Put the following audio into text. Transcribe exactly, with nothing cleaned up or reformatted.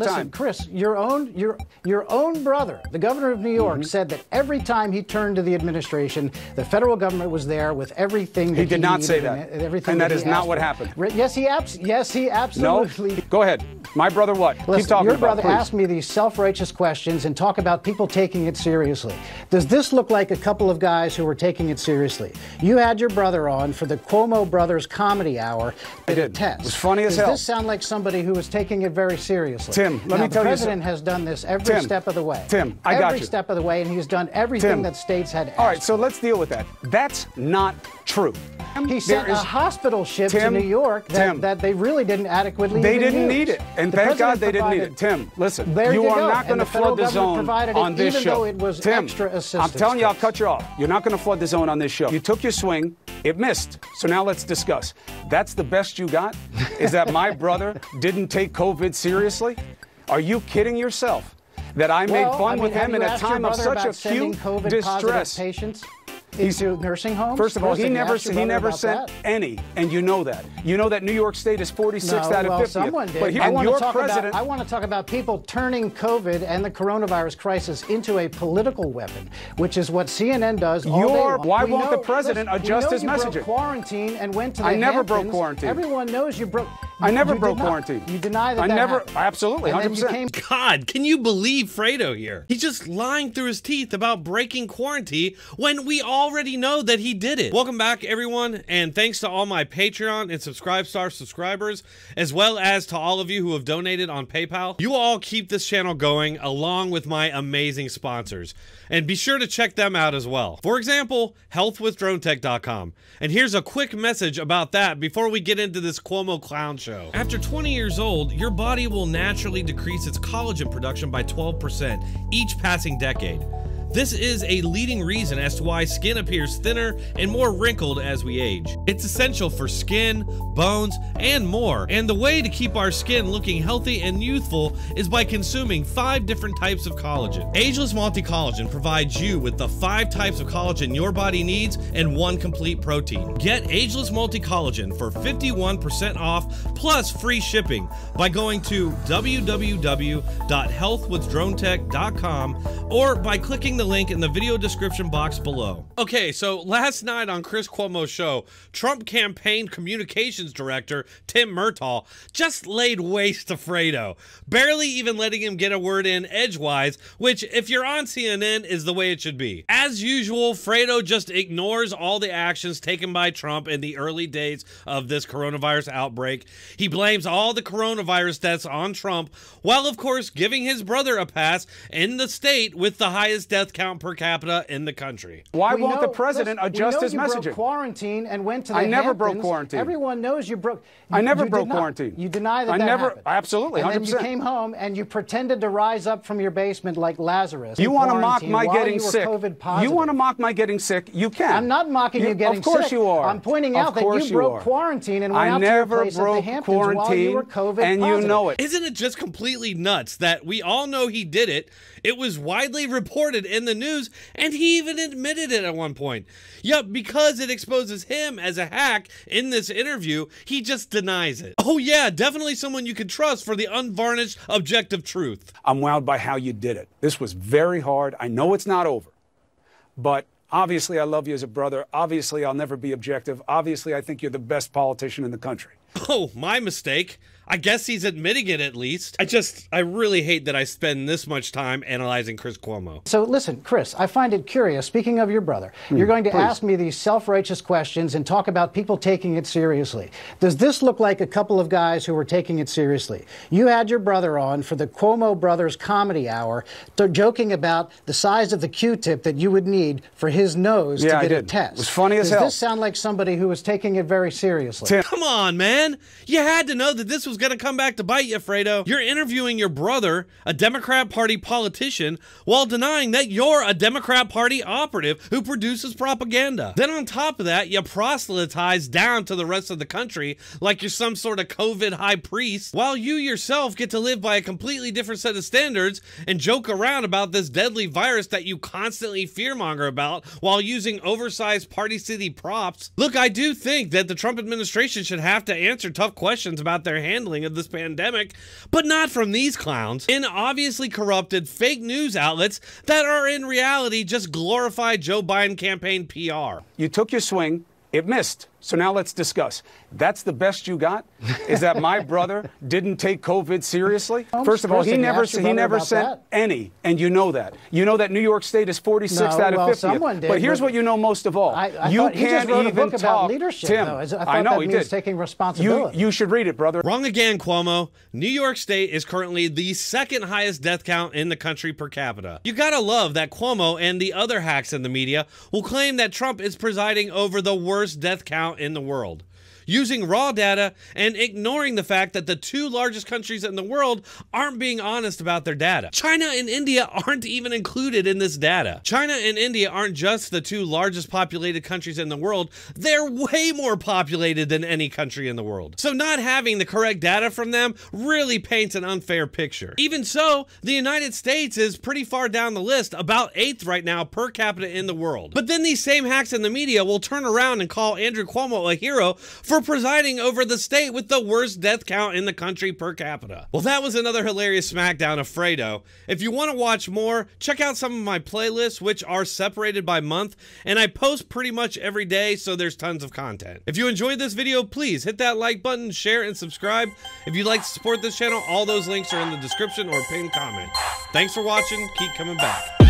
extra listen, time. Chris, your own your your own brother, the governor of New York, mm-hmm. said that every time he turned to the administration, the federal government was there with everything. That he did he not say that. And, everything and that, that is not what for. happened. Yes, he abs Yes, he absolutely. No. Go ahead. My brother, what? Listen, Keep talking. Your brother about, asked me these self-righteous questions and talk about people taking it seriously. Does this look like a couple of guys who were taking it seriously? You had your brother on for the Cuomo Brothers Comedy Hour. I did. Test. It was funny as Does hell. Does this sound like somebody who was taking it very seriously? Tim, let now, me tell you something. The president has done this every Tim, step of the way. Tim, I every got you. Every step of the way, and he's done everything Tim. that states had asked. All right, so let's deal with that. That's not true. He sent a hospital ship Tim, to New York that, Tim, that they really didn't adequately They didn't use. need it, and the thank God they didn't need it. Tim, listen, there you, you are go. not going to flood the zone on this even show. Though it was Tim, extra assistance. I'm telling you, I'll cut you off. You're not going to flood the zone on this show. You took your swing. It missed. So now let's discuss. That's the best you got? Is that my brother didn't take COVID seriously? Are you kidding yourself that I made well, fun I mean, with him in a time of such acute distress? Patients? Into nursing homes? First of all, he never he never sent that. any, and you know that. You know that New York State is forty-sixth no, out well, of fifty. Someone did. But he, I and your president. About, I want to talk about people turning COVID and the coronavirus crisis into a political weapon, which is what C N N does all your, day long. Why we won't know, the president listen, adjust his messaging? We know you broke quarantine and went to the I never Hamptons. broke quarantine. Everyone knows you broke. I never broke quarantine. You deny that I that never, happened. Absolutely, one hundred percent. God, can you believe Fredo here? He's just lying through his teeth about breaking quarantine when we already know that he did it. Welcome back, everyone, and thanks to all my Patreon and Subscribestar subscribers, as well as to all of you who have donated on PayPal. You all keep this channel going along with my amazing sponsors, and be sure to check them out as well. For example, health with drone tech dot com. And here's a quick message about that before we get into this Cuomo clown show. After twenty years old, your body will naturally decrease its collagen production by twelve percent each passing decade. This is a leading reason as to why skin appears thinner and more wrinkled as we age. It's essential for skin, bones, and more. And the way to keep our skin looking healthy and youthful is by consuming five different types of collagen. Ageless Multi-Collagen provides you with the five types of collagen your body needs and one complete protein. Get Ageless Multi-Collagen for fifty-one percent off plus free shipping by going to w w w dot health with drone tech dot com or by clicking the The link in the video description box below. Okay, so last night on Chris Cuomo's show, Trump campaign communications director Tim Murtaugh just laid waste to Fredo, barely even letting him get a word in edgewise, which if you're on C N N is the way it should be. As usual, Fredo just ignores all the actions taken by Trump in the early days of this coronavirus outbreak. He blames all the coronavirus deaths on Trump, while of course giving his brother a pass in the state with the highest death count per capita in the country. Why we won't know, the president listen, adjust his messaging? We know you broke quarantine and went to the I never Hamptons. broke quarantine. Everyone knows you broke. You, I never broke quarantine. You deny that I that never, happened. Absolutely, one hundred percent. And then you came home and you pretended to rise up from your basement like Lazarus. You want to mock my getting sick. You want to mock my getting sick. You can. I'm not mocking you, you getting sick. Of course sick. you are. I'm pointing out that you, you broke are. quarantine and went I out never to your place broke at the Hamptons quarantine while you were COVID and positive. You know it. Isn't it just completely nuts that we all know he did it? It was widely reported in the news, and he even admitted it at one point. Yep, because it exposes him as a hack in this interview, he just denies it. Oh yeah, definitely someone you can trust for the unvarnished, objective truth. I'm wowed by how you did it. This was very hard. I know it's not over, but obviously I love you as a brother. Obviously I'll never be objective. Obviously I think you're the best politician in the country. Oh, my mistake. I guess he's admitting it at least. I just, I really hate that I spend this much time analyzing Chris Cuomo. So listen, Chris, I find it curious, speaking of your brother, mm, you're going to please. ask me these self-righteous questions and talk about people taking it seriously. Does this look like a couple of guys who were taking it seriously? You had your brother on for the Cuomo Brothers Comedy Hour, joking about the size of the Q-tip that you would need for his nose yeah, to get I a test. It was funny as Does hell. Does this sound like somebody who was taking it very seriously? Tim. Come on, man. You had to know that this was was gonna come back to bite you, Fredo. You're interviewing your brother, a Democrat Party politician, while denying that you're a Democrat Party operative who produces propaganda. Then on top of that, you proselytize down to the rest of the country like you're some sort of COVID high priest, while you yourself get to live by a completely different set of standards and joke around about this deadly virus that you constantly fearmonger about while using oversized Party City props. Look, I do think that the Trump administration should have to answer answer tough questions about their handling of this pandemic, but not from these clowns in obviously corrupted fake news outlets that are in reality just glorified Joe Biden campaign P R. You took your swing. It missed. So now let's discuss. That's the best you got? Is that my brother didn't take COVID seriously? I'm First of all, he never he never sent that. any, and you know that. You know that New York State is forty-sixth no, out of well, fifty. Did, but here's but what you know most of all. I, I you can't he just wrote even a book talk about leadership, Tim. Though. I, thought I know that he means did. Taking responsibility. You, you should read it, brother. Wrong again, Cuomo. New York State is currently the second highest death count in the country per capita. You gotta love that Cuomo and the other hacks in the media will claim that Trump is presiding over the worst death count in the world, using raw data and ignoring the fact that the two largest countries in the world aren't being honest about their data. China and India aren't even included in this data. China and India aren't just the two largest populated countries in the world, they're way more populated than any country in the world. So not having the correct data from them really paints an unfair picture. Even so, the United States is pretty far down the list, about eighth right now per capita in the world. But then these same hacks in the media will turn around and call Andrew Cuomo a hero for for presiding over the state with the worst death count in the country per capita. Well, that was another hilarious smackdown of Fredo. If you want to watch more, check out some of my playlists, which are separated by month, and I post pretty much every day, so there's tons of content. If you enjoyed this video, please hit that like button, share, and subscribe. If you'd like to support this channel, all those links are in the description or pinned comment. Thanks for watching. Keep coming back.